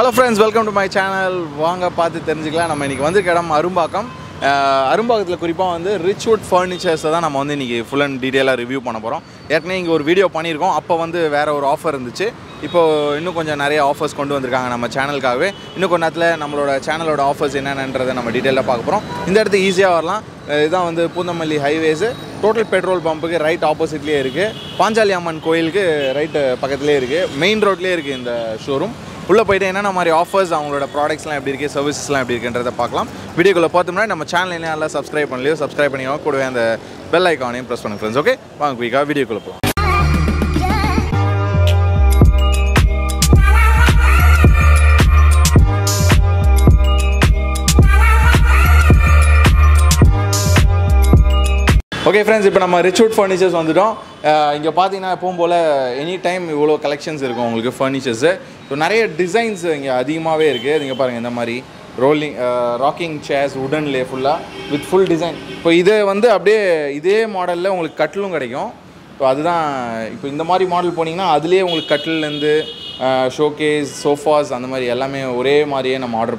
Hello friends, welcome to my channel. Vaanga Paathu Therinjukalam. We are here at Arumbakkam. Arumbakkam Richwood Furniture. We are going to review full and detail. We are going to do a video. We are going to have an offer. Now, we have a offers on our channel. We will see our offers in detail. This is easy. This is the Poonamalli highways. Total petrol pump right opposite. Panjaliaman coil right main road in the showroom. If you have offers, products, and services, you can subscribe to our channel and the bell icon and press the friends. Okay? Let's go to the video. Okay friends, now we have Richwood Furniture. You can anytime you have collections of furniture. So, there are designs rolling, rocking chairs, wooden lay with full design. So, this model you can cut. So, if you have this model, you can cut showcase, sofas, and you can order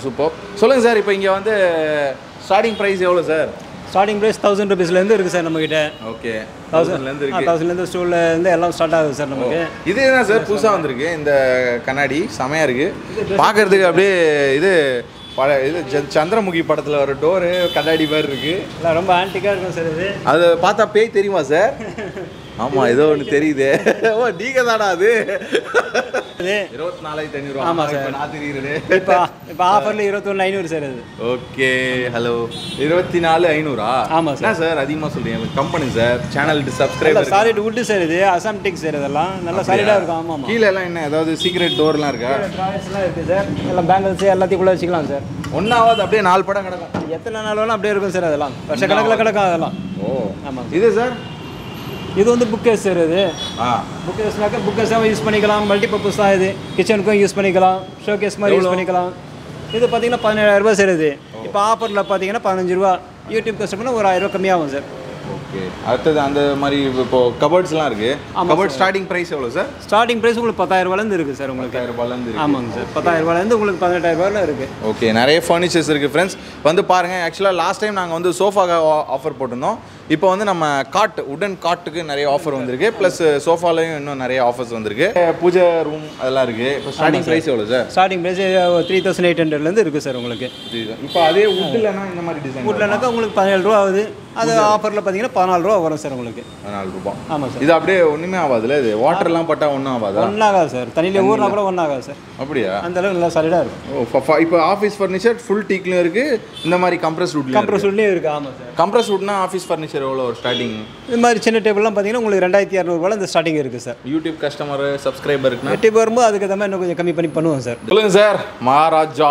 superb. So, sir, starting price is sir? Starting price 1000 rupees. Okay. 1000 store start out sir. This is sir pusa in the Kanadi samaya irukku. Chandramukhi padathula oru door Kanadi bar irukku. La romba antique ah irukum sir idu. Adu paatha pey theriyuma sir? Ama edho onu theriyude. Oh deega thana adu. 24500. Ama sir na theriyirule. Ipa offer la 21500 sir idu. Okay, hello. 24500 ah? Ama sir. Na sir adhigama solreenga company sir channel subscribe. Alla solid wood sir idu Assam teak sir idella nalla solid ah irukum. Ama ama. Keela ella enna edhavadhu secret door la iruka? Drawers la irukku sir. Ella bangles ellathiyum kulla vechikalam sir. ஒண்ணாவது அப்படியே நாலு படம் கிடக்கும். எத்தனை நாளாலும் அப்படியே இருக்கும் sir அதெல்லாம். வருஷ கணக்குல கிடக்கும் அதெல்லாம். ஓ ஆமா. இது சார் இது புக்கேஸ் சார் இது. ஆ புக்கேஸ்னாக்க புக்கேஸாவே யூஸ் பண்ணிக்கலாம். மல்டி பர்பஸா இது. கிச்சனுக்கும் யூஸ் பண்ணிக்கலாம். ஷோகேஸ் மாதிரி யூஸ் பண்ணிக்கலாம். இது பாத்தீங்கன்னா 17000 ரூபாய் சார் இது. இப்போ ஆஃபர்ல பாத்தீங்கன்னா 15 ரூபாய். யூடியூப் கஸ்டமர்னா ஒரு 1000 ரூபாய் கம்மியாகும் சார். ஓகே. அடுத்து அந்த மாதிரி இப்போ கபர்ட்ஸ்லாம் இருக்கு. கபர்ட் ஸ்டார்டிங் பிரைஸ் எவ்வளவு சார்? ஸ்டார்டிங் பிரைஸ் உங்களுக்கு 10000 ரூபாயில இருந்து இருக்கு சார் உங்களுக்கு. 10000 ரூபாயில இருந்து இருக்கு. ஆமாங்க சார். 10000 ரூபாயில இருந்து உங்களுக்கு 18000 ரூபாயில இருக்கு. ஓகே. நிறைய ஃபர்னிச்சர்ஸ் இருக்கு फ्रेंड्स. வந்து பாருங்க. एक्चुअली லாஸ்ட் டைம் நாங்க சோஃபாக்கு ஆஃபர் போட்டுறோம். இப்போ நம்ம காட் வுடன் காட்க்கு நிறைய ஆஃபர் வந்திருக்கு. பிளஸ் சோஃபாலயும் இன்னும் நிறைய ஆஃபர்ஸ் வந்திருக்கு. பூஜை ரூம் அதெல்லாம் இருக்கு. இப்போ ஸ்டார்டிங் பிரைஸ் எவ்வளவு சார்? ஸ்டார்டிங் பிரைஸ் 3800 ல இருந்து இருக்கு சார் உங்களுக்கு. இப்போ அதே வுட்லனா இந்த மாதிரி டிசைன் வுட்லனாக்க உங்களுக்கு 17000 ரூபாய் ஆகுது. அது ஆஃபர்ல பாத்தீங்கன்னா 14 ரூபாய் வரும் சார் உங்களுக்கு. 14 ரூபாய். ஆமா சார். இது அப்படியே ஒண்ணுமே ஆவாதுல இது. வாட்டர்லாம் பட்டா ஒண்ணு ஆவாதா? ஒண்ணு ஆகாது சார். தண்ணில ஊர்னா கூட ஒண்ணு ஆகாது சார். அப்படியே அந்த அளவுக்கு நல்லா சாலிடா இருக்கு. ஓ இப்போ ஆபீஸ் ஃபர்னிச்சர் ஃபுல் டீக்லயும் இருக்கு. இந்த மாதிரி கம்ப்ரஸ் வுட்லயும் இருக்கு. ஆமா சார். கம்ப்ரஸ் வுட்னா ஆபீஸ் ஃபர்னிச்சர் எவ்வளவு ஒரு ஸ்டார்டிங்? இந்த மாதிரி சின்ன டேபிள்லாம் பாத்தீங்கன்னா உங்களுக்கு 2200 ரூபாயில இந்த ஸ்டார்டிங் இருக்கு சார். YouTube கஸ்டமர் சப்ஸ்கிரைபர்க்குனா YouTube வரும்போது அதுக்கு தம்மா இன்னும் கொஞ்சம் கம்மி பண்ணி பண்ணுவோம் சார். சொல்லுங்க சார். மகாராஜா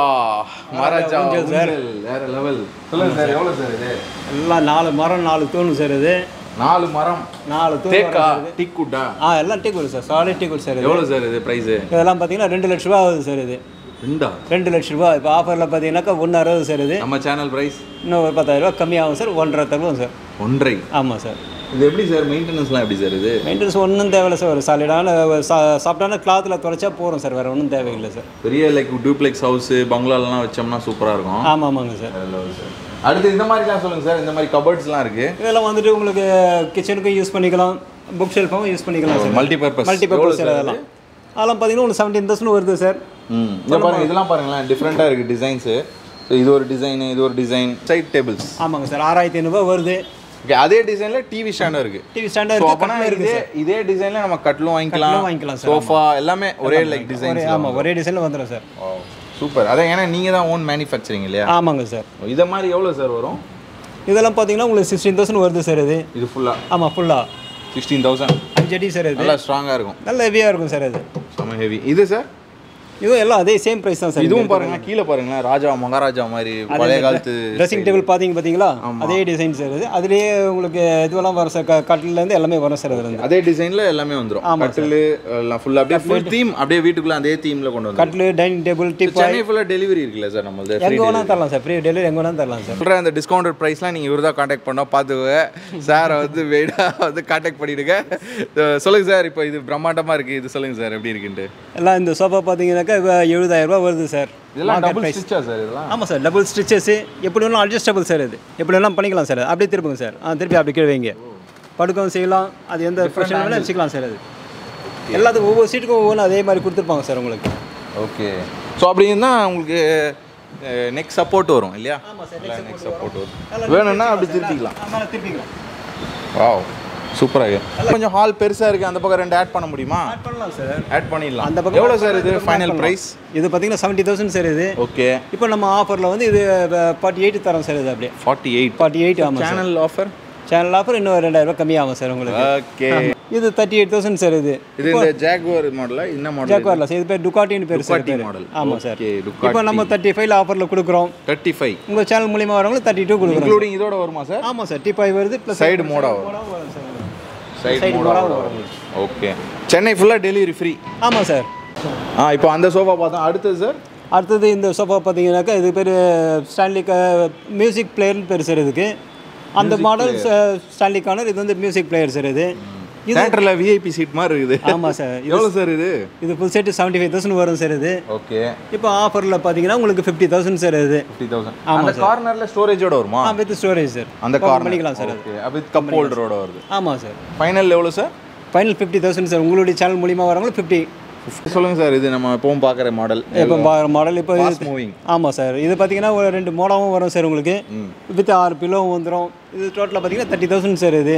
சார் வேற லெவல். சொல்லுங்க சார் எவ்வளவு சார் இது? எல்லாம் 4 மரம் 4 தூண் சார் இது. 4 மரம் 4 தூண் தேக்கா டிக்குடா? ஆ எல்லாம் teakwood sir. Solid teakwood sir. எவ்வளவு சார் இது பிரைஸ்? இதெல்லாம் பாத்தீங்கன்னா 2 லட்சம் ரூபாய் ஆகுது சார் இது. 2 லட்சம் ரூபாய். இப்போ ஆஃபர்ல பாத்தீங்கன்னாக்க 160 சார் இது. நம்ம சேனல் பிரைஸ் இன்னும் ஒரு 10000 ரூபாய் கம்மியாகும் சார். 1.5 தருவோம் சார். 1.5? ஆமா சார். இது எப்படி சார் மெயின்டனன்ஸ்லாம் எப்படி சார் இது? மெயின்டனன்ஸ் ஒண்ணும் தேவையில்லை சார். ஒரு சாலிடான சாஃப்டான கிளாத்ல துடைச்சா போறோம் சார். வேற ஒண்ணும் தேவையில்லை சார். பெரிய லைக் டூப்ளெக்ஸ் ஹவுஸ் பங்களாலாம் வச்சோம்னா சூப்பரா இருக்கும். ஆமா ஆமாங்க சார். அடுத்து இந்த மாதிரிலாம் சொல்லுங்க சார். இந்த மாதிரி கபர்ட்ஸ்லாம் இருக்கு. இதெல்லாம் வந்துட்டு உங்களுக்கு கிச்சனுக்கு யூஸ் பண்ணிக்கலாம். புக் ஷெல்ஃபாவும் யூஸ் பண்ணிக்கலாம் சார். மல்டி பர்பஸ் சார் அதெல்லாம். அதெல்லாம் பாத்தீங்கன்னா 17,000 வருது சார். இங்க பாருங்க இதெல்லாம் பாருங்களா டிஃபரண்டா இருக்கு டிசைன்ஸ். சோ இது ஒரு டிசைன் இது ஒரு டிசைன். சைட் டேபிள்ஸ் ஆமாங்க சார் 6500 ரூபாய் வருது. ஓகே அதே டிசைன்ல டிவி ஸ்டாண்டா இருக்கு. சோ அப்பனா இருக்கு இதே டிசைன்ல நம்ம கட்லும் வாங்கிக்கலாம். சோஃபா எல்லாமே ஒரே லைக் டிசைன். ஆமா ஒரே டிசைன்ல வந்தரும் சார். சூப்பர். அத ஏனா நீங்க தான் ஓன் manufacturing இல்லையா? ஆமாங்க சார். இத மாதிரி எவ்வளவு சார் வரும்? இதெல்லாம் பாத்தீங்கன்னா உங்களுக்கு 16000 வருது சார் இது. இது ஃபுல்லா? ஆமா ஃபுல்லா 16000. அஞ்சடி சார் இது. நல்லா ஸ்ட்ராங்கா இருக்கும். நல்ல ஹெவியா இருக்கும் சார் இது. சம ஹெவி. இது sir This same price. This is Raja, Maharaja, dressing table. That design. That design. Full $70 double stitches, sir. Double stitches. You put adjustable, sir. You put on sir. Update the sir. Okay. So, neck support, wow. Super. Hall perisa irukku andha pakka rendu add panna mudiyuma add pannidalam evlo sir idu final price idu pathina 70000 sir idu okay ipo nama offer la vandu idu 48 tharam sir idu appadi 48 aama channel offer inno 2000 kammi aama sir ungalku okay idu 38000 sir idu idu indha Jaguar model inna model Jaguar la sir idu per Ducati nu per sir model aama sir okay Ducati ipo nama 35 la offer la kudukrom 35 unga channel mooliyama varavanga 32 kudukrom including idoda varuma sir aama sir T5 varudhu plus side mode varum sir side mode. Okay. Chennai full delivery free. Yes, sir. Ah, now on the sofa, what is sir? The sofa is Stanley music player. And the models Stanley Connor is the music player. Central VIP seat. Yes, sir. This is the full set is 75,000. Okay. Now offer is 50,000. 50,000. And the corner storage? Yes, with storage, sir. And the corner? Okay. With cup holder? Yes, sir. Final level, sir? Final 50,000, sir. You channel 50. Solunga sir idu nama Pompakar model fast moving ஆமா sir இது பாத்தீங்கன்னா ஒரு ரெண்டு மோடாவும் வரும் sir உங்களுக்கு with 6 below வந்தரும் இது டோட்டலா பாத்தீங்கன்னா 30000 சார் இது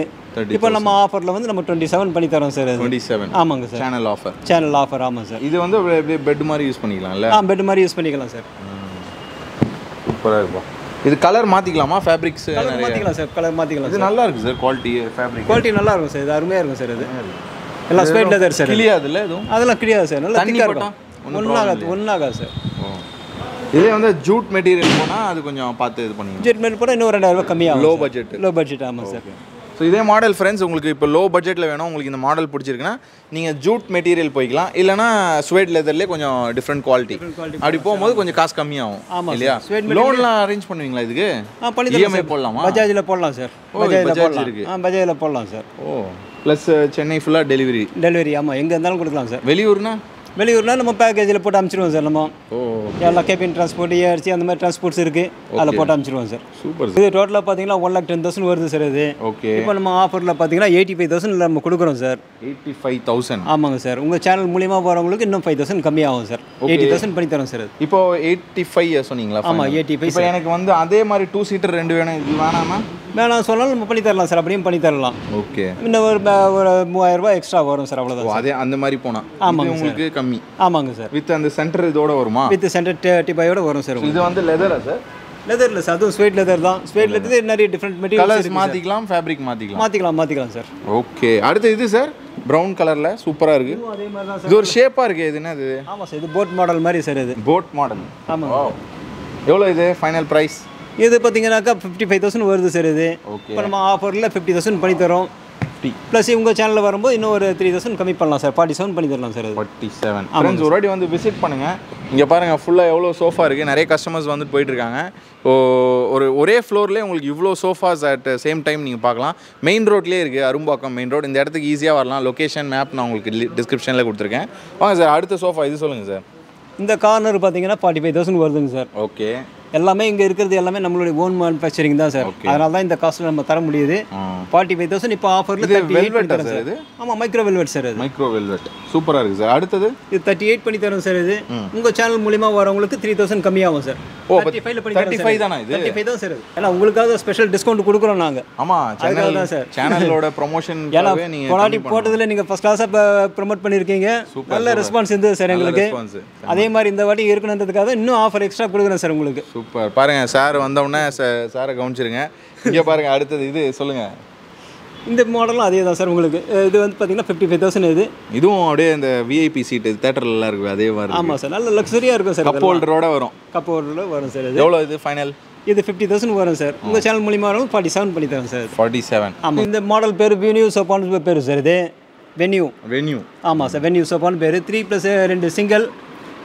இப்போ நம்ம ஆஃபர்ல வந்து நம்ம 27 பண்ணி தரோம் சார் 27 ஆமாங்க சார் சேனல் ஆஃபர் ஆமா சார் இது வந்து பெட் மாதிரி யூஸ் பண்ணிக்கலாம்ல பெட் மாதிரி யூஸ் பண்ணிக்கலாம் சார் சூப்பரா இருக்கு இது கலர் மாத்திக்கலாமா ஃபேப்ரிக்ஸ் கலர் மாத்திக்கலாம் சார் இது நல்லா இருக்கு சார் குவாலிட்டி ஃபேப்ரிக் குவாலிட்டி நல்லா இருக்கும் சார் இது அருமையா இருக்கும் சார் இது It's a sweat leather, sir. It's clear, sir. If jute material, low budget. So, this model, friends, if low budget, model, jute material or sweat leather, different quality. If you cost arrange loan? Plus Chennai full delivery. Delivery, amma. Enga endalam kudukalam sir. Veliyurna nam package la potu amchiruvom sir nama. Oh. Ella cabin transport, ERC and the transports irukku. Alla potu amchiruvom sir. Super sir. Idu total la pathina 1,10,000 varudhu sir idu. Okay. Ipo nam offer la pathina 85,000 la nam kudukurom sir. 85,000. Aamaanga sir. Unga channel mooliyama varavungalukku innum 5,000 kammi aagum sir. 80,000 panni tharom sir. Ipo 85 sonningala. Amma 85. Ipo enakku vandu adhe mari 2 seater rendu venum idu vaanama. I will பண்ணி you sir அப்படியே பண்ணி தரலாம் okay இன்னும் ஒரு 3000 ரூபாய் extra வரும் sir அவ்வளவுதான் ஓ அதே அந்த மாதிரி போனா இது உங்களுக்கு கம்மி ஆமாங்க சார் வித் அந்த சென்டர் இதோட வருமா வித் சென்டர் 35 ஓட வரும் சார் இது வந்து லெதரா சார் லெதர் இல்ல சார் அது ஸ்வேட் லெதர் தான் ஸ்வேட் லெதர் நிறைய டிஃபரண்ட் மெட்டீரியல்ஸ் கலர்ஸ் மாத்திக்கலாம் ஃபேப்ரிக் மாத்திக்கலாம் சார் ஓகே அடுத்து இது sir brown color la super ah irukku adhe மாதிரி தான் சார் இது ஒரு ஷேப்பா இருக்கு இது என்னது ஆமா சார் இது boat model மாதிரி சார் இது boat model ஆமா எவ்வளவு இது final price This is 55,000 worth. Okay. But offer 50,000 plus you channel 3,000 sir. 47. Friends already vandu visit pannunga. Inga paarenga full ah evlo sofa irukku. Nare customers vandu poitirukanga. Ore floor la ungalku ivlo sofas at same time neenga paakalam. Main road la irukku Arumbakkam main road. Indha edathukku easy ah varalam. Location map na ungalku description la kuduthirken. Vaanga sir adutha sofa idu solunga sir. Indha corner pathina 45,000 varudhu sir. Okay. எல்லாமே இங்க இருக்குிறது எல்லாமே நம்மளுடைய own manufacturing தான் sir அதனால தான் இந்த காஸ்ட்ல நம்ம தர முடியுது 45000 இப்ப ஆஃபர்ல 38 பண்ணி தரோம் சார் இது ஆமா மைக்ரோ வெல்வெட் சார் இது மைக்ரோ வெல்வெட் சூப்பரா இருக்கு சார் அடுத்து இது 38 பண்ணி தரோம் சார் இது உங்க சேனல் மூலமா வரவங்களுக்கு 3000 கம்மி ஆகும் சார் 35 ல பண்ணி தரோம் 35 தானா இது 35 தான் சார் ஏனா உங்களுக்காக ஸ்பெஷல் டிஸ்கவுண்ட் கொடுக்கறோம் நாங்க ஆமா சேனலோட ப்ரமோஷன் காவே நீங்க குவாலிட்டி போட்டதுல நீங்க ஃபர்ஸ்ட் கிளாஸா ப்ரோமோட் பண்ணிருக்கீங்க நல்ல ரெஸ்பான்ஸ் இருந்தது சார் உங்களுக்கு அதே மாதிரி இந்த வாட்டி இருக்குன்றதுக்காக இன்னும் ஆஃபர் எக்ஸ்ட்ரா கொடுக்கறோம் சார் உங்களுக்கு சூப்பர் பாருங்க சார் வந்தவனே சார கவுஞ்சிருங்க இங்க பாருங்க அடுத்து இது சொல்லுங்க இந்த மாடலும் அதே தான் சார் உங்களுக்கு. இது வந்து பார்த்தீங்கன்னா 55,000 இது. இதுவும் அப்படியே இந்த விஐபி சீட்டு தேட்டர்லாம் இருக்குது அதே மாதிரி. ஆமாம் சார், நல்ல லக்ஸரியாக இருக்கும் சார். கப் ஹோல்டரோட வரும். கப் ஹோல்டரோட வரும் சார். எவ்வளோ இது ஃபைனல்? இது 50,000 வரும் சார். உங்கள் சேனல் மூலிமா வரும் 47 பண்ணி தரோம் சார். 47. ஆமாம், இந்த மாடல் பேர் வென்யூ சோபான் பேர் சார். இது வென்யூ வென்யூ ஆமாம் சார், வென்யூ சோபான் பேர். 3+2 சிங்கிள்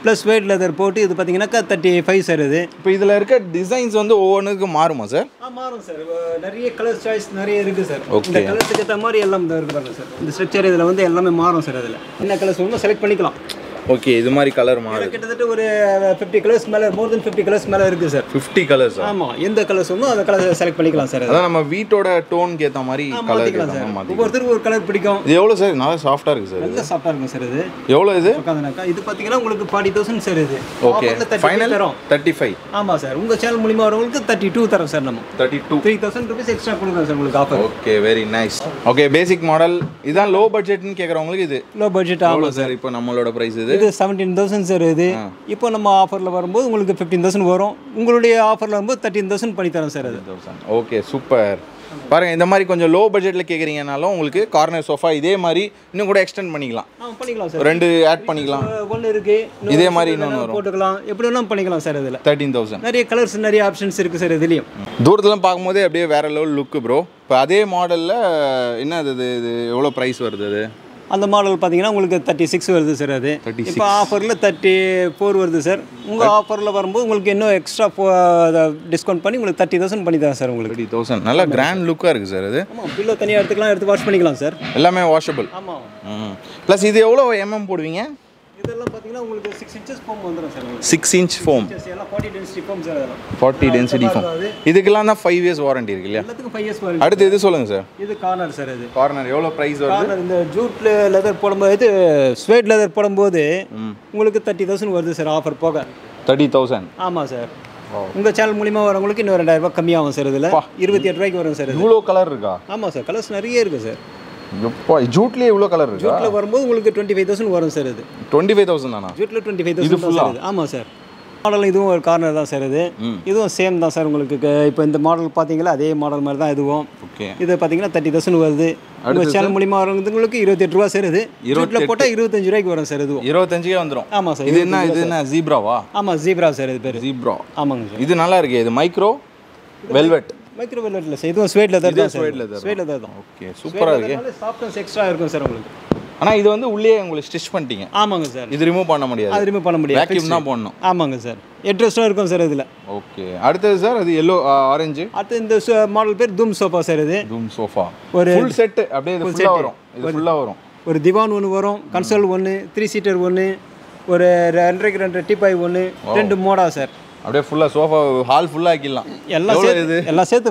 ப்ளஸ் ஒயிட் லெதர் போட்டு இது பார்த்தீங்கன்னாக்கா 35 சார். இது இப்போ இதில் இருக்க டிசைன்ஸ் வந்து ஒவ்வொன்றுக்கு மாறுமா சார்? மாறும் சார், நிறைய கலர் சாய்ஸ் நிறைய இருக்குது சார். இந்த கலர்ஸுக்கு ஏற்ற மாதிரி எல்லாம் தான் இருக்குது சார். இந்த ஸ்ட்ரக்சர் இதில் வந்து எல்லாமே மாறும் சார். அதில் என்ன கலர்ஸ் வேணுமோ செலக்ட் பண்ணிக்கலாம். ஓகே, இது மாதிரி கலர் மாறும். கிட்டத்தட்ட ஒரு 50 கலர்ஸ் மேலே, மோர் தென் 50 கலர்ஸ் மேலே இருக்குது சார். 50 கலர்ஸ்? ஆமாம், எந்த கலர்ஸ் வேணும் அந்த கலர் செலக்ட் பண்ணிக்கலாம் சார். அதான் நம்ம வீட்டோட டோனுக்கு ஏற்ற மாதிரி கலர் மாற்றிக்கலாம். ஒவ்வொருத்தருக்கு ஒரு கலர் பிடிக்கும். இது எவ்வளோ சார்? நல்லா சாஃப்டாக இருக்குது சார். நல்லா சாஃப்டாக இருக்கும் சார். இது எவ்வளோ இது? இது பார்த்தீங்கன்னா உங்களுக்கு 40,000 சார். இது ஓகே ஃபைனல் தரோம் 35. ஆமாம் சார், உங்கள் சேனல் மூலிமா வரவங்களுக்கு 32 தரோம் சார். நம்ம 32 ₹3,000 எக்ஸ்ட்ரா கொடுக்குறோம் சார் உங்களுக்கு offer. Okay, very nice. Okay, basic model இதான். லோ பட்ஜெட்னு கேட்குறவங்களுக்கு இது லோ பட்ஜெட் ஆகும் சார். இப்போ நம்மளோட ப்ரைஸ் இது 17,000 சார். இது இப்போ நம்ம ஆஃபரில் வரும்போது உங்களுக்கு 15,000 வரும். உங்களுடைய ஆஃபரில் வரும்போது 13,000 பண்ணி தரோம் சார். அது ஓகே, சூப்பர். பாருங்கள், இந்த மாதிரி கொஞ்சம் லோ பட்ஜெட்டில் கேட்குறீங்கனாலும் உங்களுக்கு கார்னர் சோஃபா இதே மாதிரி இன்னும் கூட எக்ஸ்டெண்ட் பண்ணிக்கலாம். பண்ணிக்கலாம் சார், 2 ஆட் பண்ணிக்கலாம். ஒன்று இருக்குது இதே மாதிரி, இன்னொன்று போட்டுக்கலாம். எப்படி வேணாலும் பண்ணிக்கலாம் சார். இதில் 13,000 நிறைய கலர்ஸ் நிறைய ஆப்ஷன்ஸ் இருக்குது சார். இதுலேயும் தூரத்தில் பார்க்கும்போதே அப்படியே வேறு லெவல் லுக்கு ப்ரோ. இப்போ அதே மாடலில் என்ன அது இது எவ்வளோ ப்ரைஸ் வருது? அது அந்த மாடல் பார்த்தீங்கன்னா உங்களுக்கு 36 வருது சார். அது இப்போ ஆஃபரில் 34 வருது சார். உங்கள் ஆஃபரில் வரும்போது உங்களுக்கு இன்னும் எக்ஸ்ட்ரா டிஸ்கவுண்ட் பண்ணி உங்களுக்கு 30,000 பண்ணி தான் சார். உங்களுக்கு 30,000 நல்லா கிராண்ட் லுக்காக இருக்குது சார். அது ஆமாம், பில்லோ தனியாக எடுத்துக்கலாம், எடுத்து வாஷ் பண்ணிக்கலாம் சார். எல்லாமே வாஷபிள். ஆமாம், ப்ளஸ் இது எவ்வளோ போடுவீங்க? இதெல்லாம் பார்த்தீங்கன்னா உங்களுக்கு 6 inches ஃபோம் வந்துடும் சார். 6 inch ஃபோம் எல்லாம் 40 டென்சிட்டி ஃபோம் சார். அதெல்லாம் 40 டென்சிட்டி ஃபோம். இதுக்கெல்லாம் தான் 5 இயர்ஸ் வாரண்டி இருக்கு இல்லையா? எல்லாத்துக்கும் 5 இயர்ஸ் வாரண்டி. அடுத்து இது சொல்லுங்க சார். இது கார்னர் சார். இது கார்னர் எவ்வளவு பிரைஸ் வருது? கார்னர் இந்த ஜூட் லெதர் போடும்போது, ஸ்வேட் லெதர் போடும்போது உங்களுக்கு 30,000 வருது சார். ஆஃபர் போக 30,000. ஆமா சார், உங்கள் சேனல் மூலிமா வரவங்களுக்கு இன்னும் 2,000 கம்மியாகும் சார். இதில் 28 வரும் சார். இவ்வளோ கலர் இருக்கா? ஆமாம் சார், கலர்ஸ் நிறைய இருக்குது சார். ஜூட்லயே இவ்வளோ கலர் இருக்கு. ஜூட்ல வரும்போது உங்களுக்கு 25,000 வரும் சார். இது 25,000 தானா? ஜூட்ல 25,000. ஆமாம் சார், மாடல் இதுவும் ஒரு கார்னர் தான் சார். இது இதுவும் சேம் தான் சார். உங்களுக்கு இப்போ இந்த மாடல் பார்த்தீங்களா அதே மாடல் மாதிரி தான் இதுவும். ஓகே, இது பார்த்தீங்கன்னா 30,000 வருது. உங்கள் சேனல் மூலிமா வரவங்களுக்கு 28 சார். இது ஜூட்ல போட்டால் 25 வரும் சார். இதுவும் 25 வந்துடும். ஆமாம் சார். இது என்ன ஜீப்ராவா? ஆமாம், ஜீப்ரா சார். இது பேர் ஜீப்ரா. ஆமாங்க சார். இது நல்லா இருக்கு. இது மைக்ரோ வெல்வெட். மைக்ரோ வெல்வெட்ல சார். இதுவும் ஸ்வேட் லெதர் தான் சார். ஸ்வேட் லெதர் தான். ஓகே, சூப்பரா இருக்கு. நல்ல சாஃப்ட்னஸ் எக்ஸ்ட்ரா இருக்கும் சார் உங்களுக்கு. ஆனா இது வந்து உள்ளே உங்களுக்கு ஸ்டிட்ச் பண்ணிட்டீங்க. ஆமாங்க சார். இது ரிமூவ் பண்ண முடியாது. அது ரிமூவ் பண்ண முடியாது. வேக்யூம் தான் பண்ணனும். ஆமாங்க சார், எட்ரஸ்டா இருக்கும் சார் இதுல. ஓகே, அடுத்து சார் அது yellow orange. அடுத்து இந்த மாடல் பேர் தூம் சோஃபா சார். இது தூம் சோஃபா ஒரு ফুল செட். அப்படியே இது ஃபுல்லா வரும். இது ஃபுல்லா வரும். ஒரு திவான் ஒன்னு வரும், கன்சோல் ஒன்னு, 3 சீட்டர் ஒன்னு, ஒரு 2.5 டீபாய் ஒன்னு, 2 மோடா சார். அப்படியே ஃபுல்லா சோஃபா ஹால் ஃபுல்லா ஆக்கிடலாம். எல்லாம் சேர்த்து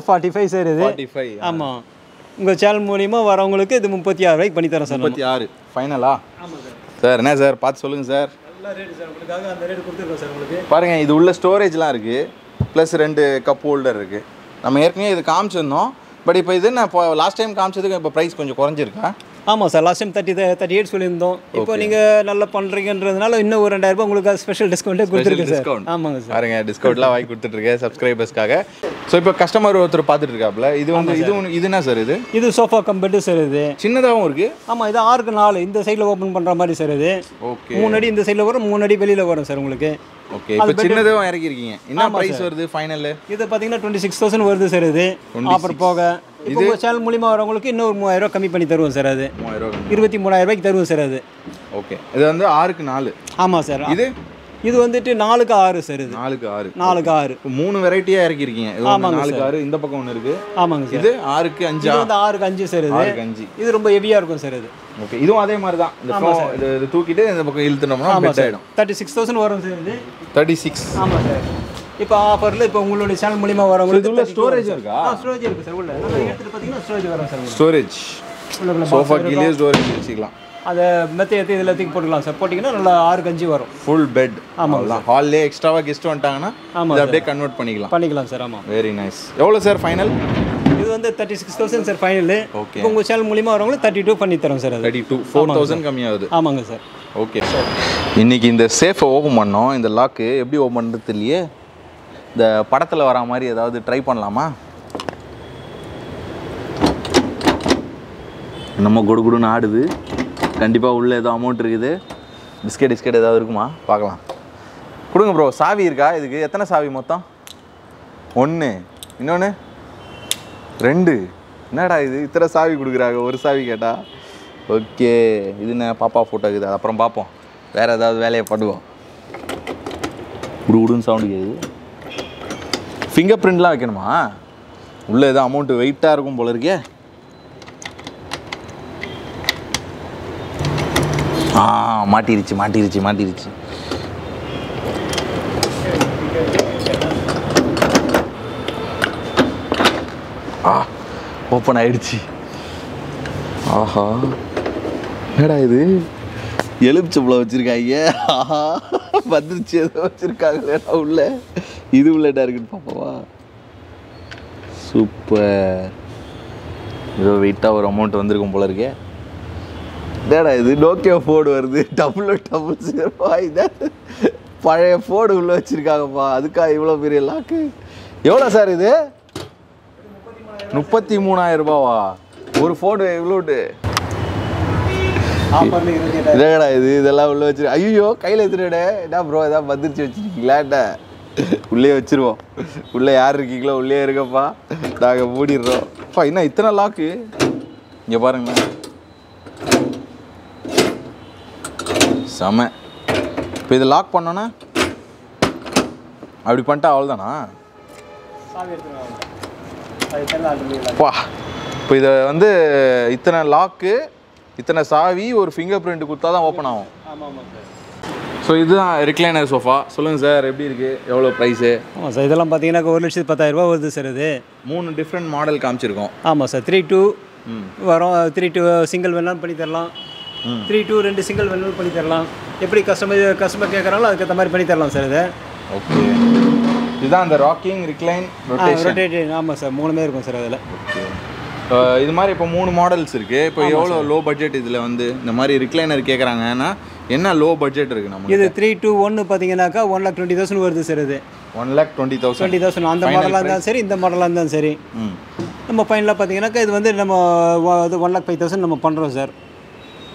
45 சார். இது 45. ஆமாம், உங்கள் சேனல் மூலிமா வரவங்களுக்கு இது 36 பண்ணி தரேன் சார். 36 ஃபைனலா? ஆமாம் சார். சார் என்ன சார் பார்த்து சொல்லுங்கள் சார். நல்லா ரேட் சார் உங்களுக்காக அந்த ரேட் கொடுத்துருக்கோம் சார். உங்களுக்கு பாருங்கள், இது உள்ள ஸ்டோரேஜ்லாம் இருக்குது, ப்ளஸ் 2 கப் ஹோல்டர் இருக்குது. நம்ம ஏற்கனவே இது காமிச்சிருந்தோம், பட் இப்போ இது நான் இப்போ லாஸ்ட் டைம் காமிச்சதுக்கு இப்போ ப்ரைஸ் கொஞ்சம் குறைஞ்சிருக்கா? ஆமாம் சார், லாஸ்ட் டைம் 38 சொல்லியிருந்தோம். இப்போ நீங்கள் நல்லா பண்ணுறீங்கன்றதுனால இன்னும் ஒரு 2,000 உங்களுக்கு ஸ்பெஷல் டிஸ்கவுண்ட்டே கொடுத்துருக்கு சார். ஆமாங்க சார். பாருங்க, டிஸ்கவுண்ட்லாம் வாங்கி கொடுத்துட்ருக்கேன் சப்ஸ்கிரைபர்ஸ்க்காக. ஸோ இப்போ கஸ்டமர் ஒருத்தர் பார்த்துட்டு இருக்காப்ல. இது வந்து இது என்ன சார்? இது இது சோஃபா கம்பெட்டு சார். இது சின்னதாகவும் இருக்குது. ஆமாம், இது 6x4 இந்த சைடில் ஓப்பன் பண்ணுற மாதிரி சார். இது ஓகே, 3 அடி இந்த சைடில் வரும், 3 அடி வெளியில் வரும் சார் உங்களுக்கு. ஓகே, இப்போ சின்னதாகவும் இறக்கி இருக்கீங்க. என்ன ப்ரைஸ் வருது ஃபைனல்? இது பார்த்தீங்கன்னா 26,000 வருது சார். இது ஆஃபர் போக இது உங்கள் சேனல் மூலிமா வரவங்களுக்கு இன்னும் ஒரு 3,000 கம்மி பண்ணி தருவோம் சார். அது 23,000 தருவோம் சார். அது ஓகே, இது வந்து 6x4. ஆமாம் சார். இது இது வந்துட்டு 4x6 சார். இது 4x6. 3 வெரைட்டியாக இறக்கிருக்கீங்க. ஆமாம், 4x6 இந்த பக்கம் ஒன்று இருக்குது. ஆமாங்க சார். இது 6x5. வந்து 6x5 சார். இது 6x5. இது ரொம்ப ஹெவியாக இருக்கும் சார். இது ஓகே, இதுவும் அதே மாதிரி தான். இது தூக்கிட்டு இந்த பக்கம் இழுத்துட்டோம்னா பெட் ஆகிடும். 36,000 வரும் சார். இது 36. ஆமாம் சார். இப்போ ஆஃபரில் இப்போ உங்களுடைய சேனல் மூலிமா வரவங்களுக்கு உள்ள ஸ்டோரேஜ் இருக்கா? ஸ்டோரேஜ் இருக்குது சார். உள்ள எடுத்துகிட்டு பார்த்தீங்கன்னா ஸ்டோரேஜ் வரும் சார். ஸ்டோரேஜ் சோஃபா கீழே ஸ்டோரேஜ் வச்சுக்கலாம். அதை மெத்த எடுத்து இதில் தூக்கி போட்டுக்கலாம் சார். போட்டிங்கன்னா நல்லா 6x5 வரும். Full bed. ஆமாம், ஹால்லே எக்ஸ்ட்ராவாக கெஸ்ட் வந்துட்டாங்கன்னா ஆமாம் அப்படியே கன்வெர்ட் பண்ணிக்கலாம் சார். ஆமாம், வெரி நைஸ். எவ்வளோ சார் ஃபைனல்? இது வந்து 36,000 சார் ஃபைனல். ஓகே, உங்கள் சேனல் மூலிமா வரவங்களும் 32 பண்ணி தரோம் சார். 32 4,000 கம்மியாகுது. ஆமாங்க சார். ஓகே சார், இன்றைக்கி இந்த சேஃபை ஓப்பன் பண்ணோம். இந்த லாக்கு எப்படி ஓப்பன் பண்ணுறது இல்லையே, இந்த படத்தில் வரா மாதிரி ஏதாவது ட்ரை பண்ணலாமா? நம்ம கொடுகுடுன்னு ஆடுது. கண்டிப்பாக உள்ளே ஏதோ அமௌண்ட் இருக்குது. பிஸ்கெட் பிஸ்கெட் ஏதாவது இருக்குமா பார்க்கலாம். கொடுங்க ப்ரோ. சாவி இருக்கா இதுக்கு? எத்தனை சாவி மொத்தம்? ஒன்று, இன்னொன்று ரெண்டு. என்னடா இது இத்தனை சாவி கொடுக்குறாங்க ஒரு சாவி கேட்டால்? ஓகே, இது என்ன பாப்பா ஃபோட்டோ இருக்குது, அது அப்புறம் பார்ப்போம். வேறு ஏதாவது வேலையை பண்ணுவோம். குடுகுடுன்னு சவுண்டு கேட்குது. ஃபிங்கர் பிரிண்ட்லாம் வைக்கணுமா? உள்ளே ஏதோ அமௌண்ட்டு வெயிட்டாக இருக்கும் போல இருக்கே. ஆ, மாட்டிருச்சு மாட்டிருச்சு மாட்டிருச்சு. ஆ, ஓப்பன் ஆயிடுச்சு. ஆஹா, என்னடா இது எலுமிச்சம்பளம் வச்சுருக்காங்க. ஆஹா, வந்துருச்சு. எதோ வச்சுருக்காங்க உள்ள. இது உள்ளடா இருக்குன்னு பாப்பாவா? சூப்பர். ஏதோ வெயிட்டாக ஒரு அமௌண்ட் வந்திருக்கும் போல இருக்கே. டேடா இது நோக்கியா ஃபோன் வருது 0000. இதை பழைய ஃபோன் உள்ளே வச்சுருக்காங்கப்பா. அதுக்கா இவ்வளோ பெரிய லாக்கு? எவ்வளோ சார் இது? 33,000 ரூபாவா ஒரு ஃபோன்? இவ்வளோட்டு இதேடா இது இதெல்லாம் உள்ளே வச்சுரு. ஐயோ, கையில் எடுத்துடே. என்ன ப்ரோ எதாவது வந்துருச்சு வச்சுருக்கீங்களாட்ட? உள்ளே வச்சுருவோம். உள்ளே யார் இருக்கீங்களோ உள்ளே இருக்கப்பா, நாங்கள் மூடிடுறோம்ப்பா. என்ன இத்தனை லாக்கு? இங்கே பாருங்களேன். செம. இப்போ இதை லாக் பண்ணோன்னா அப்படி பண்ணிட்டா அவ்வளோதானா? பா, இப்போ இதை வந்து இத்தனை லாக்கு இத்தனை சாவி ஒரு ஃபிங்கர் பிரிண்ட் கொடுத்தா தான் ஓப்பன் ஆகும். ஸோ இதுதான் ரிக்ளைனர் சோஃபா. சொல்லுங்கள் சார், எப்படி இருக்குது, எவ்வளோ ப்ரைஸு? ஆமாம் சார், இதெல்லாம் பார்த்தீங்கன்னா 1,10,000 ரூபா வருது சார். இது 3 டிஃப்ரெண்ட் மாடல் காமிச்சிருக்கோம். ஆமாம் சார், 3-2 வரும். 3-2 சிங்கிள் வேணாலும் பண்ணி தரலாம். 3-2 ரெண்டு சிங்கிள் வேணாலும் பண்ணி தரலாம். எப்படி கஸ்டமர் கேட்குறாங்களோ அதுக்கேற்ற மாதிரி பண்ணி தரலாம் சார். இது ஓகே. இதுதான் அந்த ராக்கிங், ரிக்ளைன், ரொட்டேஷன். ஆமாம் சார், 3மே இருக்கும் சார் அதில். ஓகே, இது மாதிரி இப்போ 3 மாடல்ஸ் இருக்குது. இப்போ எவ்வளோ லோ பட்ஜெட் இதில் வந்து இந்த மாதிரி ரிக்ளைனர் கேட்குறாங்கன்னா என்ன லோ பட்ஜெட் இருக்குது நம்ம? இது 3-2-1 பார்த்தீங்கன்னாக்கா 1,20,000 வருது சார். இது 1,20,000. அந்த மாடலாக இருந்தாலும் சரி, இந்த மாடலாக இருந்தாலும் சரி, நம்ம ஃபைனலாக பார்த்தீங்கன்னாக்கா இது வந்து நம்ம 1,05,000 நம்ம பண்ணுறோம் சார்.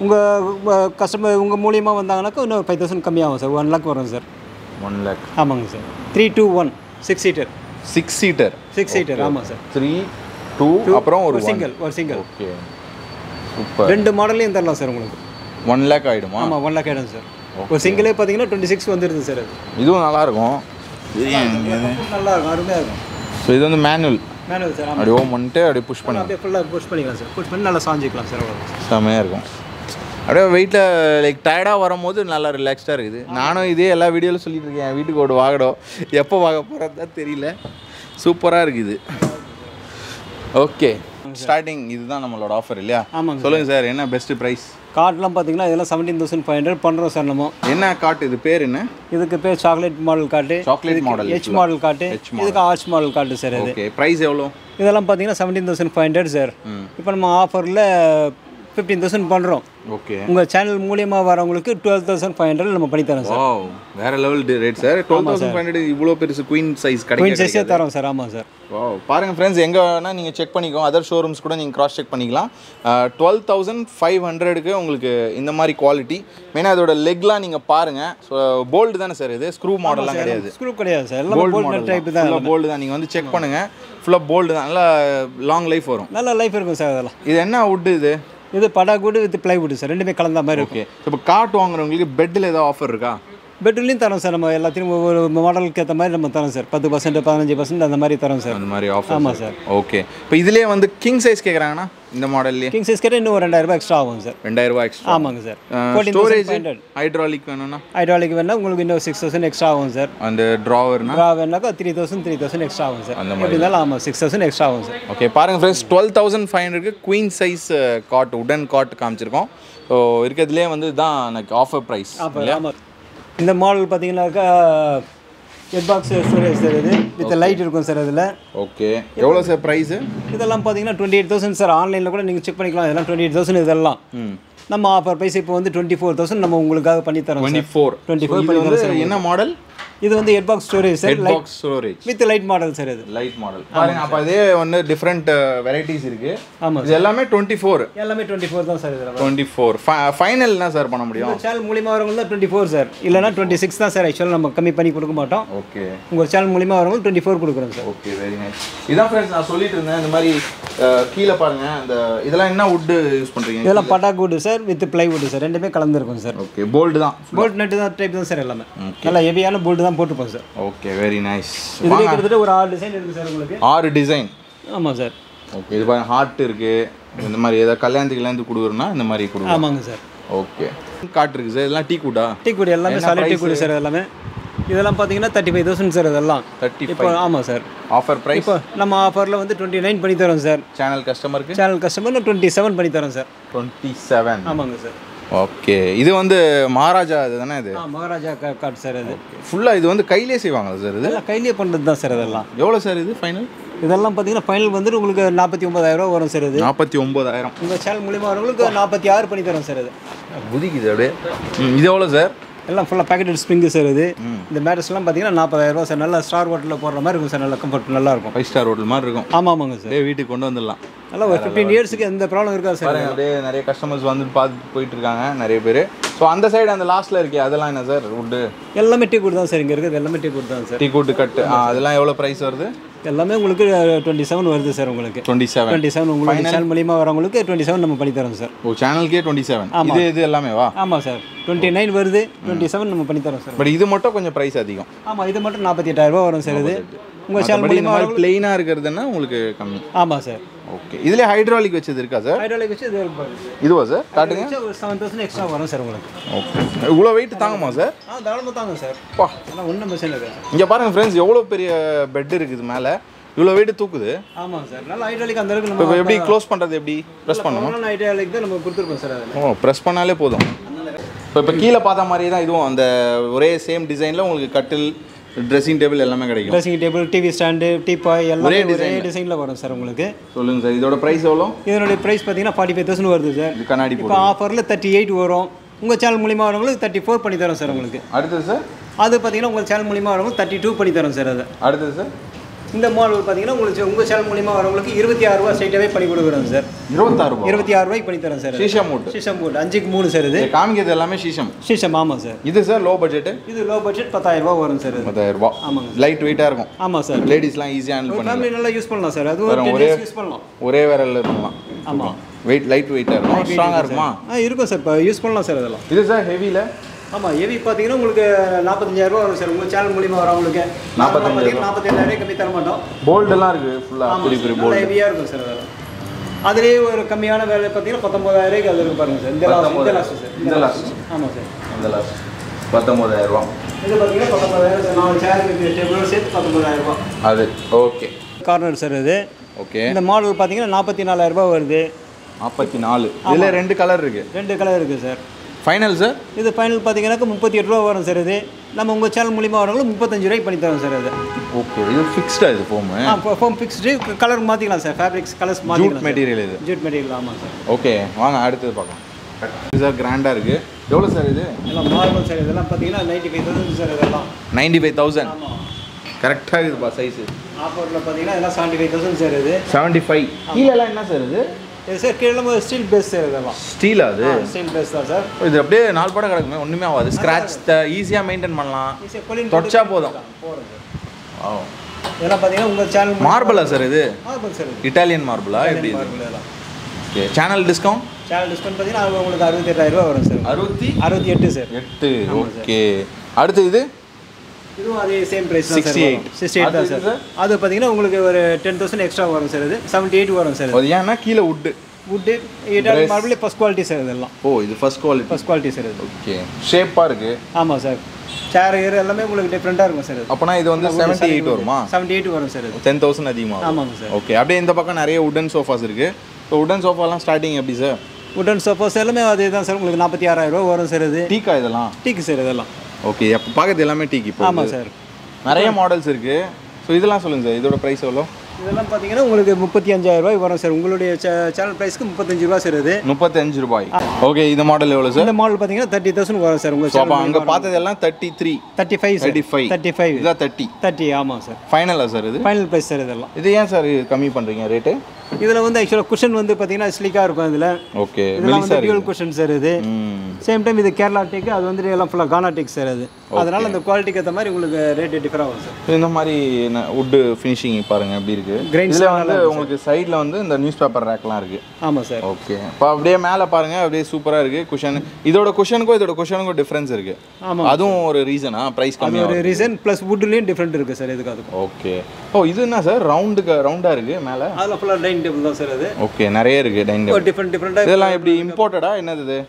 உங்கள் கஸ்டமர் உங்கள் மூலியமாக வந்தாங்கன்னாக்கா இன்னும் 5,000 கம்மியாகும் சார். 1,00,000 வரும் சார். 1,00,000. ஆமாங்க சார். 3-2-1 6 சீட்டர். 6 சீட்டர். ஆமாம் சார். 3-2 அப்புறம் ஒரு சிங்கிள் ஓகே, சூப்பர். ரெண்டு மாடலையும் தரலாம் சார். உங்களுக்கு 1,00,000 ஆகிடுமா? ஆமாம், 1,00,000 ஆகிடும் சார். ஒரு சிங்கிளே பார்த்தீங்கன்னா 26 வந்துடுது சார். அது இதுவும் நல்லாயிருக்கும். நல்லாயிருக்கும், அருமையாக இருக்கும். ஸோ இது வந்து மேனுவல் சார். அப்படியே ஓம் பண்ணிட்டு அப்படியே புஷ் பண்ணி அப்படியே ஃபுல்லாக புஷ் பண்ணிக்கலாம் சார். புஷ் பண்ணி நல்லா சாஞ்சிக்கலாம் சார். செம்மையாக இருக்கும். அப்படியே வெயிட்டில் லைக் டயர்டாக வரும்போது நல்லா ரிலாக்ஸ்டாக இருக்குது. நானும் இதே எல்லா வீடியோவிலும் சொல்லிட்டு இருக்கேன், என் வீட்டுக்கு ஒரு வாங்கணும். எப்போ வாங்க போகிறதா தெரியல. சூப்பராக இருக்குது. ஓகே, ஸ்டார்டிங் இதுதான் நம்மளோட ஆஃபர் இல்லையா? ஆமாம். சொல்லுங்கள் சார், என்ன பெஸ்ட்டு ப்ரைஸ்? கார்ட்லாம் பார்த்தீங்கன்னா இதெல்லாம் 17,500 பண்ணுறோம் சார் நம்ம. என்ன கார்ட் இது? பேர் என்ன இதுக்கு? பேர் chocolate model card. Chocolate model H model card. இதுக்கு arch model card sir. Okay, price எவ்வளோ? இதெல்லாம் பார்த்தீங்கன்னா 17,500 சார். இப்போ நம்ம ஆஃபரில் 15,000 பண்ணுறோம். ஓகே, உங்கள் சேனல் மூலியமாக வரவங்களுக்கு 12,500 நம்ம பண்ணி தரோம் சார். வேறு லெவல் ரேட் சார். 12,500 இவ்வளோ பெருசு குயின் சைஸ் கிடையாது தரோம் சார். ஆமாம் சார். ஓ, பாருங்கள் ஃப்ரெண்ட்ஸ், எங்கே வேணால் நீங்கள் செக் பண்ணிக்கோ. அதர் ஷோரூம்ஸ் கூட நீங்கள் க்ராஸ் செக் பண்ணிக்கலாம். 12,500க்கு உங்களுக்கு இந்த மாதிரி குவாலிட்டி. மெயினாக அதோட லெக்லாம் நீங்கள் பாருங்கள். ஸோ போல்டு தானே சார் இது? ஸ்க்ரூ மாடல்லாம் கிடையாது. ஸ்க்ரூ கிடையாது சார், எல்லாம் போல்டு டைப் தான். எல்லாம் போல்டு தான். நீங்கள் வந்து செக் பண்ணுங்கள், ஃபுல்லாக போல்டு தான். நல்லா லாங் லைஃப் வரும், நல்லா லைஃப் இருக்கும் சார். அதெல்லாம் இது என்ன வுட்டு? இது இது படாகுட் வித் பிளைவுட் சார், ரெண்டுமே கலந்த மாதிரி இருக்குது. இப்போ காட் வாங்குறவங்களுக்கு பெட்டில் ஏதாவது ஆஃபர் இருக்கா? பெட்லையும் தரோம் சார். நம்ம எல்லாத்தையும் ஒவ்வொரு மாடலுக்கு ஏற்ற மாதிரி நம்ம தரோம் சார். 10%, 15% அந்த மாதிரி தரோம் சார். அந்த மாதிரி ஆஃபர்? ஆமாம் சார். ஓகே, இப்போ இதிலே வந்து கிங் சைஸ் கேட்குறாங்கன்னா இந்த மாடல்லேயே கிங் சைஸ் கேட்டால் இன்னும் ஒரு 2,000 ரூபாய் எக்ஸ்ட்ரா ஆகும் சார். 2,000 ரூபாய் எக்ஸ்ட்ரா? ஆமாங்க சார். ஸ்டோரேஜ் ஹைட்ராலிக் வேணும்னா? ஹைட்ராலிக் வேணா உங்களுக்கு இன்னும் 6,000 எக்ஸ்ட்ரா ஆகும் சார். அந்த ட்ராவர்னா வேணாக்கா 3,000 எக்ஸ்ட்ரா ஆகும் சார். அந்த மாதிரி இருந்தாலும் ஆமாம் 6,000 எக்ஸ்ட்ரா ஆகும் சார். ஓகே, பாருங்கள் ஃப்ரெண்ட்ஸ், 12,500க்கு குயின் சைஸ் காட், உடன் காட் காமிச்சிருக்கோம். ஸோ இருக்கிறதுலே வந்து தான் எனக்கு ஆஃபர் ப்ரைஸ். இந்த மாடல் பார்த்தீங்கன்னாக்கா 8 பாக்ஸ் ஸ்டோரேஜ் சார். இது வித் லைட் இருக்கும் சார் அதில். ஓகே, எவ்வளோ சார் ப்ரைஸு? இதெல்லாம் பார்த்தீங்கன்னா 28,000 சார். ஆன்லைனில் கூட நீங்கள் செக் பண்ணிக்கலாம். இதெல்லாம் 28,000. இதெல்லாம் நம்ம ஆஃபர் ப்ரைஸ் இப்போ வந்து 24,000 நம்ம உங்களுக்காக பண்ணி தரோம். 24 என்ன மாடல்? இது வந்து head box storage sir. Head box storage with light model sir. இது லைட் மாடல் பாருங்க. அப்ப அதே ஒன்னு டிஃபரண்ட் வெரைட்டிஸ் இருக்கு. இது எல்லாமே 24 எல்லாமே 24 தான் சார். இதுல 24 ஃபைனல் என்ன சார் பண்ண முடியும்? உங்க சேனல் மூலமா வரவங்க 24 சார், இல்லனா 26 தான் சார். एक्चुअली நம்ம கம்மி பண்ணி கொடுக்க மாட்டோம். ஓகே, உங்க சேனல் மூலமா வரவங்க 24 கொடுக்குறோம் சார். Okay, very nice. இதான் फ्रेंड्स நான் சொல்லிட்டு இருந்தேன், இந்த மாதிரி கீழ பாருங்க. அந்த இதெல்லாம் என்ன வுட் யூஸ் பண்றீங்க? இதெல்லாம் பட்டாக் wood sir with plywood sir, ரெண்டுமே கலந்து இருக்கும் சார். ஓகே, போல்ட் தான், போல்ட் நட் தான் டைப் தான் சார். எல்லாமே நல்லா ஹெவியான போல்ட் தான் போட்டுப்போம் சார். Okay, very nice. இதுல கிட்டத்தட்ட ஒரு 6 டிசைன் இருக்கு சார். உங்களுக்கு 6 டிசைன்? ஆமா சார். ஓகே, இது பாருங்க, ஹார்ட் இருக்கு. இந்த மாதிரி ஏதா கல்யாணத்துக்கு எல்லாம் குடுக்குறனா இந்த மாதிரி குடுங்க. ஆமாங்க சார். ஓகே, காட் இருக்கு சார். இதெல்லாம் டீக்குடா? டீக்குட் எல்லாமே சாலிட் டீக்குட் சார். எல்லாமே இதெல்லாம் பாத்தீங்கன்னா 35000 சார். இதெல்லாம் 35 இப்போ. ஆமா சார். ஆஃபர் பிரைஸ் இப்போ நம்ம ஆஃபர்ல வந்து 29 பண்ணி தரோம் சார். சேனல் கஸ்டமருக்கு 27 பண்ணி தரோம் சார். 27? ஆமாங்க சார். ஓகே, இது வந்து மகாராஜா இதுதானே? இது மகாராஜா கார்டு சார். இது ஃபுல்லா இது வந்து கையிலே செய்வாங்க சார். இது எல்லாம் கையிலே பண்றது தான் சார். இதெல்லாம் எவ்வளவு சார் இது ஃபைனல்? இதெல்லாம் பாத்தீங்கன்னா ஃபைனல் வந்து உங்களுக்கு 49000 வரும் சார். இது 49000 இந்த சேனல் மூலமா உங்களுக்கு 46 பண்ணி தரோம் சார். இது புதிக்குது அப்படியே. இது எவ்வளவு சார்? எல்லாம் ஃபுல்லா பேக்கெட் ஸ்ப்ரிங் சார். இது இந்த மேட்ரஸ் எல்லாம் பாத்தீங்கன்னா 40000 சார். நல்ல ஸ்டார் ஹோட்டல்ல போற மாதிரி இருக்கும் சார். நல்ல கம்ஃபர்ட் நல்லா இருக்கும். 5 ஸ்டார் ஹோட்டல் மாதிரி இருக்கும். ஆமா ஆமாங்க சார். டே வீட்டுக்கு கொண்டு வந்துடலாம். நல்லா ஒரு 15 இயர்ஸ்க்கு எந்த ப்ராப்ளம் இருக்காது சார். அப்படியே நிறைய கஸ்டமர்ஸ் வந்து பார்த்து போயிட்டு இருக்காங்க நிறைய பேர். ஸோ அந்த சைடு அந்த லாஸ்ட்டில் இருக்கே அதெல்லாம் என்ன சார்? வுட்டு எல்லாமே டீ கூட்டு தான் சார். இங்கே இருக்குது எல்லாமே டீ கூட்டு தான் சார். டீ கூட்டு கட்டு அதெல்லாம் எவ்வளோ ப்ரைஸ் வருது? எல்லாமே உங்களுக்கு 27 வருது சார். உங்களுக்கு 27 உங்களுக்கு சேனல் மூலியமாக வரவங்களுக்கு 27 நம்ம பண்ணி தரோம் சார். ஓ, சேனலுக்கே 27? இது இது எல்லாமே வா? ஆமாம் சார். 29 வருது, 27 நம்ம பண்ணி தரோம் சார். பட் இது மட்டும் கொஞ்சம் ப்ரைஸ் அதிகம். ஆமாம், இது மட்டும் 48000 வரும் சார். இது உங்கள் சேனல் மூலியமாக வரவங்க ப்ளைனாக இருக்கிறதுனா உங்களுக்கு கம்மி. ஆமாம் சார். ஓகே, இதுல ஹைட்ராலிக் வெச்சது இருக்கா சார்? ஹைட்ராலிக் வெச்சது இருக்கு. இதுவா சார்? காட்டுங்க. 7000 எக்ஸ்ட்ரா வரும் சார் உங்களுக்கு. ஓகே, இவ்வளவு வெயிட் தாங்குமா சார்? ஆ, தாராளமா தாங்கும் சார். பா, அதான் ஒண்ணு மெஷின் இருக்கு சார். இங்க பாருங்க फ्रेंड्स, எவ்வளவு பெரிய பெட் இருக்குது மேல. இவ்வளவு வெயிட் தூக்குது. ஆமா சார். நல்ல ஹைட்ராலிக் அந்த அளவுக்கு நம்ம எப்படி க்ளோஸ் பண்றது? எப்படி பிரஸ் பண்ணனும்? நல்ல ஹைட்ராலிக் தான் நம்ம கொடுத்துறோம் சார். அதுல ஓ பிரஸ் பண்ணாலே போதும். இப்போ கீழ பார்த்த மாதிரியே தான் இதுவும் அந்த ஒரே சேம் டிசைன்ல உங்களுக்கு கட்டில், ட்ரெஸ்ஸிங் டேபிள் எல்லாமே கிடைக்கும். Dressing table, TV stand, teapoy எல்லாமே ஒரே டிசைனில் வரும் சார் உங்களுக்கு. சொல்லுங்கள் சார், இதோட ப்ரைஸ் எவ்வளோ? இதனுடைய ப்ரைஸ் பார்த்தீங்கன்னா 45,000 வருது சார். இது கண்ணாடி இப்போ ஆஃபரில் 38 வரும். உங்கள் சேனல் மூலிமா வரவங்களுக்கு 34 பண்ணி தரோம் சார் உங்களுக்கு. அடுத்தது சார்? அது பார்த்தீங்கன்னா உங்கள் சேனல் மூலிமா வரவங்களுக்கு 32 பண்ணி தரோம் சார். அது அடுத்தது சார்? இந்த மாடல் பார்த்தீங்கன்னா உங்களுக்கு உங்கள் சேனல் மூலிமா வரவங்களுக்கு 26 ரூபா ஸ்ட்ரைட்டாகவே பண்ணி கொடுக்குறோம் சார். 26 ரூபா? 26 ரூபாய்க்கு பண்ணி தரோம் சார். சீஷம் போட்டு? சீஷம் போட்டு 5க்கு 3 சார். இது காமிக்கிறது எல்லாமே சீஷம். சீஷம் ஆமாம் சார். இது சார் லோ பட்ஜெட்? இது லோ பட்ஜெட் 10000 ரூபா வரும் சார். 10000 ரூபா? ஆமாங்க. லைட் வெயிட்டாக இருக்கும். ஆமாம் சார். லேடிஸ்லாம் ஈஸியாக ஹேண்டில் பண்ணலாம். ஃபேமிலி நல்லா யூஸ் பண்ணலாம் சார். அது ஒரு யூஸ் பண்ணலாம். ஒரே விரல்ல இருக்கலாம். ஆமாம், வெயிட் லைட் வெயிட்டாக இருக்கும். ஸ்ட்ராங்காக இருக்குமா? இருக்கும் சார். இப்போ யூஸ் பண்ணலாம் சார். அதெல்லாம் இது சார் ஹெவியில்? ஆமாம், ஹெவி பார்த்தீங்கன்னா உங்களுக்கு 45000 ரூபா வரும் சார். உங்கள் சேனல் மூலிமா வரவங்களுக்கு 45000 கம்மி தர மாட்டோம். போல்டெல்லாம் இருக்குது ஃபுல்லாக ஹெவியாக இருக்கும் சார். வேறு அதுலேயே ஒரு கம்மியான வேலை பார்த்தீங்கன்னா 19000 அது இருக்கு. பாருங்கள் சார். இந்த லாஸ்ட் ஆமாம் சார். இந்த லாஸ்ட் 19000 ரூபா. இது பார்த்தீங்கன்னா 19000 சார். 4 சேருக்கு டேபிள் சேர்த்து 19000 ரூபா அது. ஓகே, கார்னர் சார் இது. ஓகே, இந்த மாடல் பார்த்தீங்கன்னா 44000 ரூபா வருது. 44? இதில் 2 கலர் இருக்குது. 2 கலர் இருக்குது சார். Final sir? இது ஃபைனல் பார்த்தீங்கன்னாக்க 38 ரூபா வரும் சார். இது நம்ம உங்கள் சேனல் மூலிமா வரவங்களும் 35 ரூபாய்க்கு பண்ணி தரோம் சார். அது ஓகே. இது ஃபிக்ஸ்டாக? இது ஃபோம்? ஆ, ஃபோம் ஃபிக்ஸ்டு. கலர் மாற்றிக்கலாம் சார். ஃபேப்ரிக்ஸ் கலர்ஸ் மாற்றிக்கலாம். மெட்டீரியல் இது ஜூட் மெட்டீரியல். ஆமாம் சார். ஓகே, வாங்க அடுத்தது பார்க்கலாம் சார். கிராண்டாக இருக்குது. எவ்வளோ சார் இது? எல்லாம் மார்பல் சார். இதெல்லாம் பார்த்தீங்கன்னா 95,000 சார். இதெல்லாம் 95,000? ஆமாம், கரெக்டாக இருக்குதுப்பா சைஸு. ஆஃபரில் பார்த்தீங்கன்னா இதெல்லாம் 75,000 சார். இது 75? கீழெல்லாம் என்ன சார் இது? சார் கீழே ஸ்டீல் பேஸ் சார். இதெல்லாம் ஸ்டீல்? அது ஸ்டீல் பேஸ் தான் சார். இது அப்படியே நாலு பாடம் கிடக்குமே, ஒன்றுமே ஆகாது. ஸ்க்ராட்ச் ஈஸியாக மெயின்டைன் பண்ணலாம். தொடச்சா போதும். ஓ, இதெல்லாம் பார்த்தீங்கன்னா உங்கள் சேனல் மார்பிளா சார்? இது மார்பிள் சார். இட்டாலியன் மார்பிளா? எப்படி? Okay, channel discount? Channel discount பார்த்தீங்கன்னா உங்களுக்கு 68000 ரூபா வரும் சார். 68 சார். 8? ஓகே. அடுத்து இது? இதுவும் அதே சேம் பிரைஸ் தான் சார். 68 தான் சார். அது பார்த்தீங்கன்னா உங்களுக்கு ஒரு 10000 எக்ஸ்ட்ரா வரும் சார். இது 78 வரும் சார். அது ஏன்னா கீழே wood Italian marble first quality sir. இதெல்லாம் ஓ இது ஃபர்ஸ்ட் குவாலிட்டி சார். இது ஓகே, ஷேப்பாக இருக்குது. ஆமாம் சார். சேர் ஏர் எல்லாமே உங்களுக்கு டிஃப்ரெண்ட்டாக இருக்கும் சார். அப்போனா இது வந்து 78 வருமா? 78 வரும் சார். 10000 அதிகமாக? ஆமாங்க சார். ஓகே, அப்படியே இந்த பக்கம் நிறைய உடன் சோஃபாஸ் இருக்குது. ஸோ உடன் சோஃபாலாம் ஸ்டார்டிங் எப்படி சார்? உடன் சோஃபாஸ் எல்லாமே அதே தான் சார். உங்களுக்கு 46000 ரூபா வரும் சார். இது டீக்கா? இதெல்லாம் டீக்கு சார். இதெல்லாம் ஓகே, அப்போ பார்க்குறது எல்லாமே டீக்கு. ஆமாம் சார். நிறைய மாடல்ஸ் இருக்குது. ஸோ இதெல்லாம் சொல்லுங்கள் சார், இதோட ப்ரைஸ் எவ்வளோ? இதெல்லாம் பாத்தீங்கன்னா உங்களுக்கு 35000 ரூபாய் வரும் சார். உங்களுடைய சேனல் பிரைஸ்க்கு 35 ரூபாய் சார் இது. 35 ரூபாய். ஓகே, இந்த மாடல் எவ்வளவு சார்? இந்த மாடல் பாத்தீங்கன்னா 30000 வரும் சார். உங்க சேனல் அங்க பார்த்ததெல்லாம் 33 35 சார். 35 இதா 30 ஆமா சார். ஃபைனலா சார் இது? ஃபைனல் பிரைஸ் சார் இதெல்லாம். இது ஏன் சார் கம்மி பண்றீங்க ரேட்? இதுல வந்து एक्चुअली குஷன் வந்து பாத்தீங்கன்னா ஸ்லிக்கா இருக்கும் இதுல. ஓகே, மெலிசா இருக்கு குஷன் சார் இது. சேம் டைம் இது கேரளா டேக், அது வந்து எல்லாம் ஃபுல்லா கானா டேக் சார் அது. அதனால அந்த குவாலிட்டிக்கு ஏத்த மாதிரி உங்களுக்கு ரேட் டிஃபரன்ட் ஆகும் சார். இந்த மாதிரி wood finishing பாருங்க எப்படி இருக்கு. இதுல வந்து உங்களுக்கு சைடுல வந்து இந்த நியூஸ்பேப்பர் ரேக்லாம் இருக்கு. ஆமா சார். ஓகே, அப்ப அப்படியே மேல பாருங்க, அப்படியே சூப்பரா இருக்கு குஷன். இதோட குஷனுக்கும் டிஃபரன்ஸ் இருக்கு. ஆமா, அதுவும் ஒரு ரீசனா பிரைஸ் கம்மியா இருக்கு. ஒரு ரீசன் ப்ளஸ் woodலயே டிஃபரன்ட் இருக்கு சார் இதுக்கு அதுக்கு. ஓகே, இது என்ன சார் ரவுண்டா இருக்கு மேல? அதுல ஃபுல்லா டைனிங் டேபிள் தான் சார் அது. ஓகே, நிறைய இருக்கு டைனிங் டேபிள். டிஃபரன்ட் இதெல்லாம் எப்படி இம்போர்ட்டடா என்னது இது?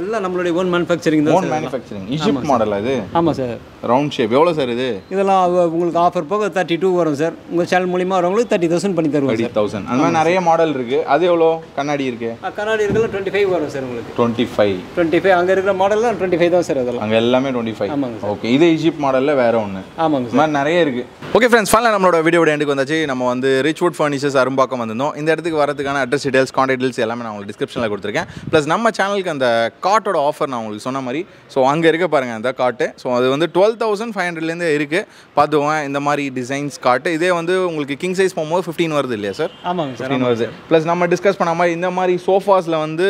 எல்லாம் நம்மளுடைய ஓன் manufacturing தான் sir. Own manufacturing Egypt model அது. ஆமா சார். ரவுண்ட் ஷேப் எவ்வளவு சார் இது? இதெல்லாம் உங்களுக்கு ஆஃபர் போக 32 வரும் சார். உங்க சேனல் மூலமா வரவங்களுக்கு 30000 பண்ணி தருவோம் சார். 30000 அந்த மாதிரி நிறைய மாடல் இருக்கு. அது எவ்வளவு கண்ணாடி இருக்கு? கண்ணாடி இருக்குல 25 வரும் சார் உங்களுக்கு. 25 அங்க இருக்கிற மாடல்ல 25 தான் சார் அதெல்லாம். அங்க எல்லாமே 25. ஆமாங்க சார். ஓகே, இது ஈஜிப்ட் மாடல்ல வேற ஒன்னு. ஆமாங்க சார், நிறைய இருக்கு. ஓகே फ्रेंड्स, ஃபைனலா நம்மளோட வீடியோட எண்டுக்கு வந்தாச்சு. நம்ம வந்து ரிச்வுட் ஃபர்னிச்சர்ஸ் அரும்பாக்கம் வந்தோம். இந்த இடத்துக்கு வரதுக்கான அட்ரஸ் டீடைல்ஸ், கான்டாக்ட் டீடைல்ஸ் எல்லாமே நான் உங்களுக்கு டிஸ்கிரிப்ஷன்ல கொடுத்திருக்கேன். ப்ளஸ் நம்ம சேனலுக்கு அந்த கார்ட்டோட ஆஃபர் நான் உங்களுக்கு சொன்ன மாதிரி, ஸோ அங்கே இருக்க பாருங்கள் அந்த கார்ட்டு. ஸோ அது வந்து 12,500லேருந்து இருக்குது. பார்த்துவோம் இந்த மாதிரி டிசைன்ஸ் கார்ட்டு. இதே வந்து உங்களுக்கு கிங் சைஸ் போகும்போது 15 வருது இல்லையா சார்? ஆமாங்க சார், 15 வருது. ப்ளஸ் நம்ம டிஸ்கஸ் பண்ண மாதிரி இந்த மாதிரி சோஃபாஸில் வந்து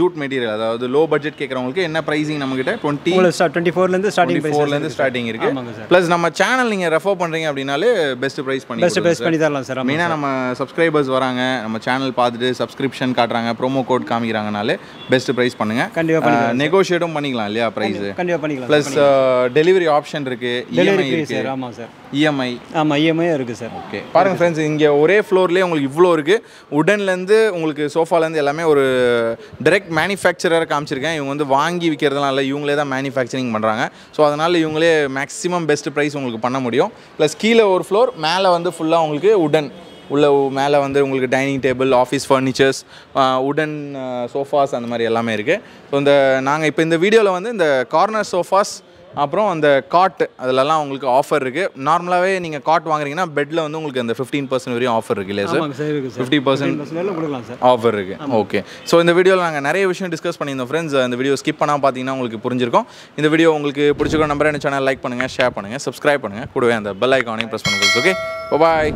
ஜூட் மெட்டீரியல், அதாவது லோ பட்ஜெட் கேட்குறவங்களுக்கு என்ன ப்ரைஸிங் நம்மகிட்ட 24லேருந்து ஸ்டார்டிங் இருக்குது. ப்ளஸ் நம்ம சேனல் நீங்கள் ரெஃபர் பண்ணுறீங்க அப்படின்னாலே பெஸ்ட் ப்ரைஸ் பண்ணி தரலாம் சார். மெயினாக நம்ம சப்ஸ்கிரைபர்ஸ் வராங்க, நம்ம சேனல் பார்த்துட்டு சப்ஸ்கிரிப்ஷன் காட்டுறாங்க, ப்ரோமோ கோட் காமிக்கிறாங்கனாலே பெஸ்ட் ப்ரைஸ் பண்ணுங்க. கண்டிப்பா நெகோஷியேட்டும் பண்ணிக்கலாம் இல்லையா பிரைஸ்? கண்டிப்பா பண்ணிக்கலாம். பிளஸ் டெலிவரி ஆப்ஷன் இருக்கு, இஎம்ஐ இருக்கு சார். ஆமா சார், இஎம்ஐ இருக்கு சார். ஓகே, பாருங்க फ्रेंड्स, இங்க ஒரே ஃப்ளோர்லயே உங்களுக்கு இவ்ளோ இருக்கு. உடன்ல இருந்து உங்களுக்கு சோஃபால இருந்து எல்லாமே ஒரு டைரக்ட் manufacturer காமிச்சிருக்கேன். இவங்க வந்து வாங்கி விக்கிறதுலாம் இல்ல, இவங்களே தான் manufacturing பண்றாங்க. சோ அதனால இவங்களே மேக்ஸिमम பெஸ்ட் பிரைஸ் உங்களுக்கு பண்ண முடியும். பிளஸ் கீழ ஒரு ஃப்ளோர், மேல வந்து ஃபுல்லா உங்களுக்கு உடன் உள்ள, மேலே வந்து உங்களுக்கு டைனிங் டேபிள், ஆஃபீஸ் ஃபர்னிச்சர்ஸ், உடன் சோஃபாஸ் அந்த மாதிரி எல்லாமே இருக்குது. ஸோ இந்த நாங்கள் இப்போ இந்த வீடியோவில் வந்து இந்த கார்னர் சோஃபாஸ் அப்புறம் அந்த காட் அதிலலாம் உங்களுக்கு ஆஃபர் இருக்குது. நார்மலாகவே நீங்கள் காட் வாங்குறீங்கன்னா பெட்டில் வந்து உங்களுக்கு அந்த 15% வரையும் ஆஃபர் இருக்கு இல்லையா சார்? 50% ஆஃபர் இருக்குது. ஓகே, ஸோ இந்த வீடியோவில் நாங்கள் நிறைய விஷயம் டிஸ்கஸ் பண்ணியிருந்தோம் ஃப்ரெண்ட்ஸ். இந்த வீடியோ ஸ்கிப் பண்ணால் பார்த்தீங்கன்னா உங்களுக்கு புரிஞ்சிருக்கும். இந்த வீடியோ உங்களுக்கு பிடிச்சிருக்கோம் நம்பர் என்ன சேனல் லைக் பண்ணுங்கள், ஷேர் பண்ணுங்கள், சப்ஸ்கிரைப் பண்ணுங்கள், கூடவே அந்த பெல் ஐக்கானையும் ப்ரெஸ் பண்ணுங்கள். ஓகே, பாய்.